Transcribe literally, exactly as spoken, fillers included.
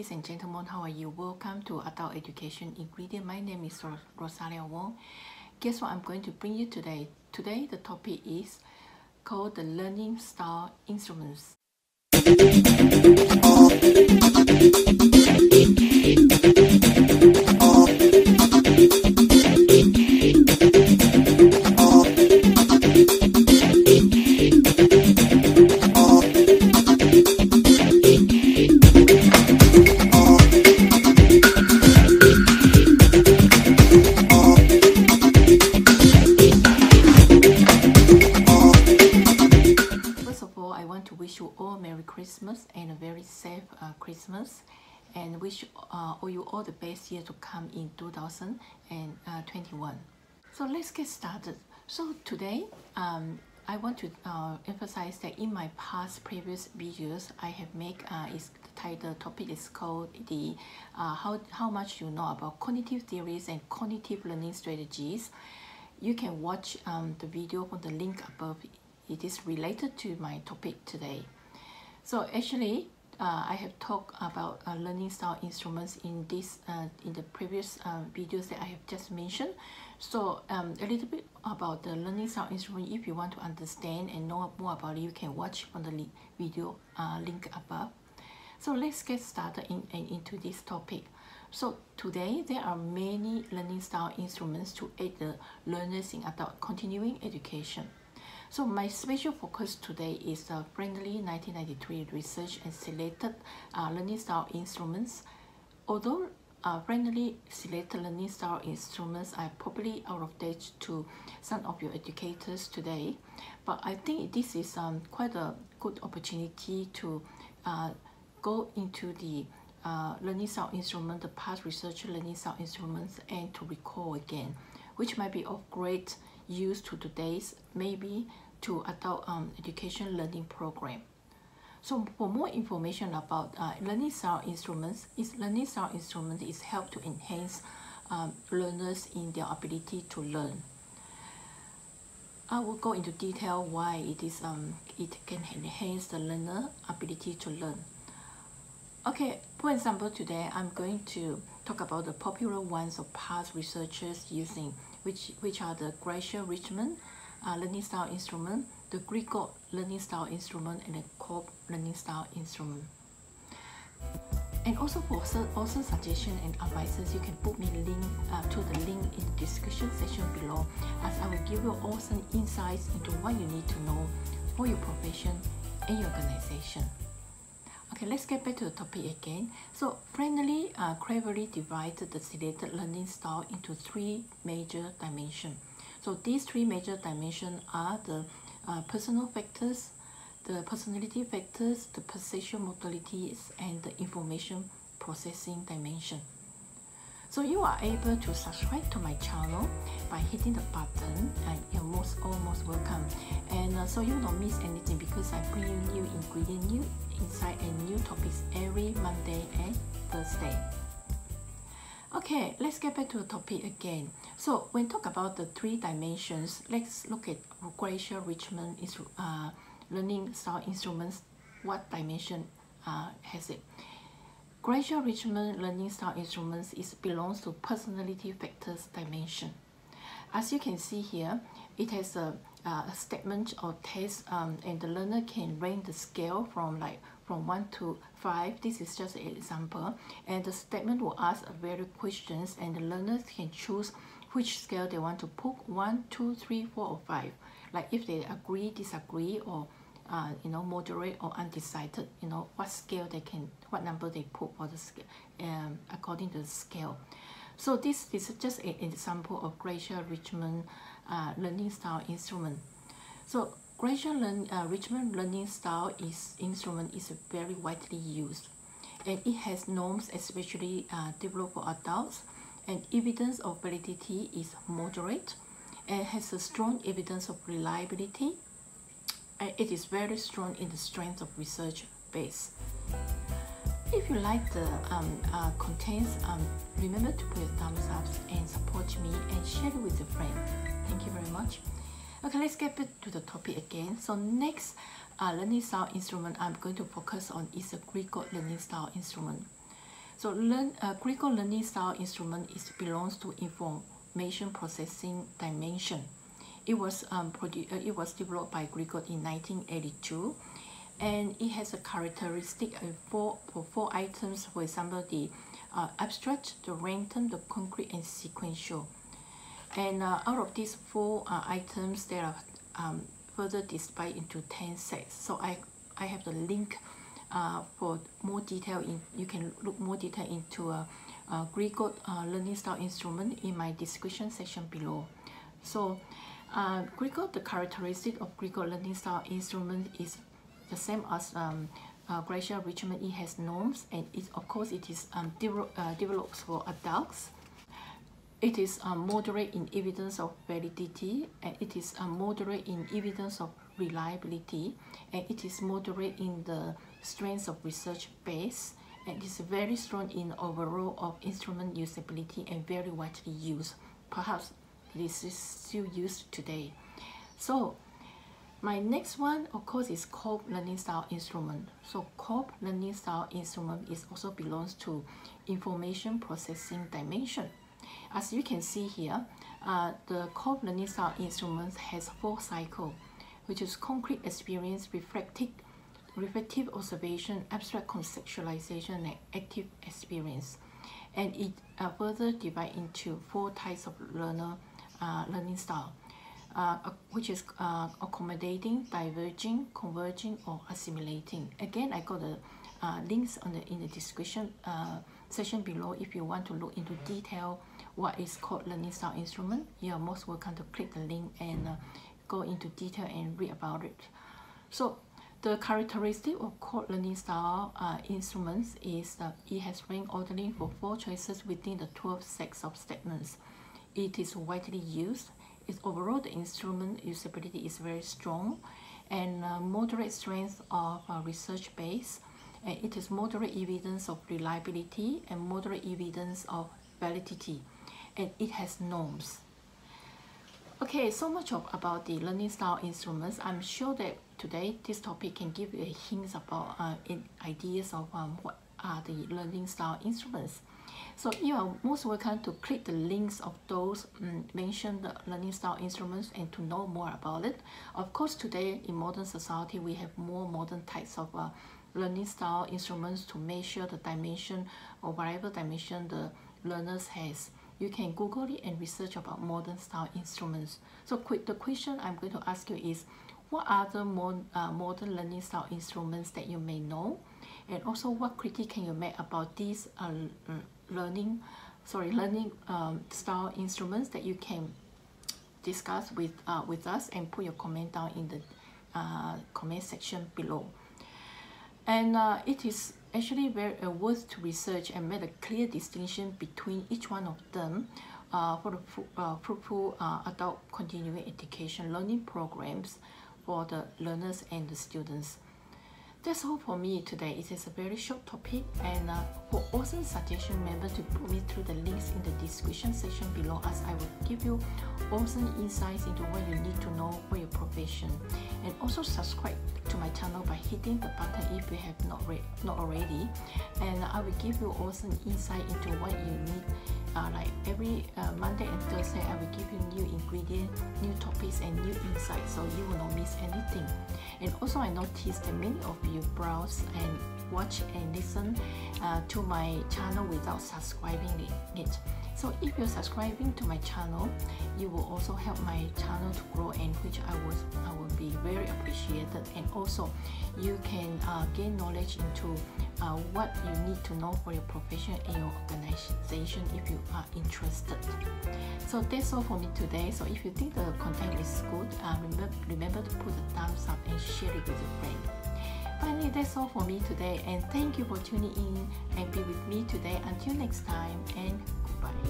Ladies and gentlemen, how are you? Welcome to Adult Education Ingredient. My name is Rosalia Wong. Guess what I'm going to bring you today? Today the topic is called the learning style instruments. Christmas and a very safe uh, Christmas, and wish uh, all you all the best year to come in two thousand twenty-one. So let's get started. So today um, I want to uh, emphasize that in my past previous videos I have made uh, is the title topic is called the uh, how, how much you know about cognitive theories and cognitive learning strategies. You can watch um, the video on the link above. It is related to my topic today. So actually, uh, I have talked about uh, learning style instruments in this uh, in the previous uh, videos that I have just mentioned. So um, a little bit about the learning style instrument. If you want to understand and know more about it, you can watch on the li video uh, link above. So let's get started in, in into this topic. So today there are many learning style instruments to aid the learners in adult continuing education. So my special focus today is the Friendly nineteen ninety-three research and selected uh, learning style instruments. Although uh, Friendly selected learning style instruments are probably out of date to some of your educators today, but I think this is um, quite a good opportunity to uh, go into the uh, learning style instrument, the past research learning style instruments, and to recall again, which might be of great use to today's maybe to adult um, education learning program. So for more information about uh, learning style instruments, is learning style instrument is help to enhance um, learners in their ability to learn. I will go into detail why it is um it can enhance the learner ability to learn. Okay, for example, today I'm going to talk about the popular ones of past researchers using, which which are the Grasha-Riechman uh, learning style instrument, the Gregorc learning style instrument, and the Kolb learning style instrument. And also for also suggestion and advices, you can put me link uh, to the link in the description section below, as I will give you awesome insights into what you need to know for your profession and your organization. Okay, let's get back to the topic again. So Friendly uh, cleverly divided the selected learning style into three major dimensions. So these three major dimensions are the uh, personal factors, the personality factors, the perceptual modalities, and the information processing dimension. So you are able to subscribe to my channel by hitting the button, and you're most almost welcome. And uh, so you don't miss anything, because I bring you new ingredient, new insight, and new topics every Monday and Thursday. Okay, let's get back to the topic again. So when talk about the three dimensions, let's look at Grasha-Riechman is uh, learning style instruments. What dimension uh, has it? Grasha-Riechman learning style instruments is belongs to personality factors dimension. As you can see here, it has a, a statement or test, um, and the learner can rank the scale from like from one to five. This is just an example, and the statement will ask various questions, and the learners can choose which scale they want to put one, two, three, four, or five. Like if they agree, disagree, or Uh, you know, moderate or undecided, you know, what scale they can, what number they put for the scale, um, according to the scale. So this is just an example of Grasha-Riechman uh, learning style instrument. So Grasha-Riechman learning style is instrument is very widely used, and it has norms especially uh, developed for adults, and evidence of validity is moderate, and has a strong evidence of reliability. It is very strong in the strength of research base. If you like the um, uh, contents, um, remember to put a thumbs up and support me and share it with a friend. Thank you very much. Okay, let's get back to the topic again. So next uh, learning style instrument I'm going to focus on is the Gregorc learning style instrument. So learn, uh, critical learning style instrument is belongs to information processing dimension. It was um, produced, uh, it was developed by Gregorc in nineteen eighty-two, and it has a characteristic of four, for four items. For example, the uh, abstract, the random, the concrete, and sequential. And uh, out of these four uh, items, there are um, further divided into ten sets. So I I have the link uh, for more detail. In you can look more detail into a uh, uh, Gregorc uh, learning style instrument in my description section below. So uh, Gregorc, the characteristic of Gregorc learning style instrument is the same as um, uh, Grasha-Riechman. It has norms, and it of course it is um, de uh, develops for adults. It is um, moderate in evidence of validity, and it is um, moderate in evidence of reliability, and it is moderate in the strength of research base, and it is very strong in overall of instrument usability and very widely used. Perhaps this is still used today. So my next one, of course, is Kolb learning style instrument. So Kolb learning style instrument is also belongs to information processing dimension. As you can see here, uh, the Kolb learning style instrument has four cycles, which is concrete experience, reflective, reflective observation, abstract conceptualization, and active experience. And it uh, further divides into four types of learner uh, learning style, uh, which is uh, accommodating, diverging, converging, or assimilating. Again, I got the uh, links on the in the description uh, section below if you want to look into detail what is called learning style instrument. You are most welcome to click the link and uh, go into detail and read about it. So the characteristic of Kolb learning style uh, instruments is that it has rank ordering for four choices within the twelve sets of statements. It is widely used. It's overall the instrument usability is very strong, and uh, moderate strength of uh, research base, and it is moderate evidence of reliability and moderate evidence of validity, and it has norms. Okay, so much of, about the learning style instruments. I'm sure that today this topic can give you a hint about uh, in ideas of um, what are the learning style instruments. So you are most welcome to click the links of those um, mentioned learning style instruments and to know more about it. Of course, today in modern society, we have more modern types of uh, learning style instruments to measure the dimension or whatever dimension the learners has. You can Google it and research about modern style instruments. So quick, the question I'm going to ask you is, what are the more, uh, modern learning style instruments that you may know? And also, what critique can you make about these uh, learning, sorry, learning um, style instruments that you can discuss with, uh, with us, and put your comment down in the uh, comment section below. And uh, it is actually very uh, worth to research and make a clear distinction between each one of them uh, for the uh, fruitful uh, adult continuing education learning programs for the learners and the students. That's all for me today. It is a very short topic, and uh, for awesome suggestion, remember to put me through the links in the description section below, as I will give you awesome insights into what you need to know for your profession. And also subscribe to my channel by hitting the button if you have not read not already, and I will give you awesome insight into what you need. Uh, like every uh, Monday and Thursday, I will give you new ingredients, new topics, and new insights, so you will not miss anything. And also, I noticed that many of you browse and watch and listen uh, to my channel without subscribing it. So if you're subscribing to my channel, you will also help my channel to grow, and which I would I would be very appreciated. And also, you can uh, gain knowledge into Uh, what you need to know for your profession and your organization if you are interested. So that's all for me today. So if you think the content is good, uh, remember, remember to put a thumbs up and share it with your friend. Finally, that's all for me today, and thank you for tuning in and be with me today. Until next time, and goodbye.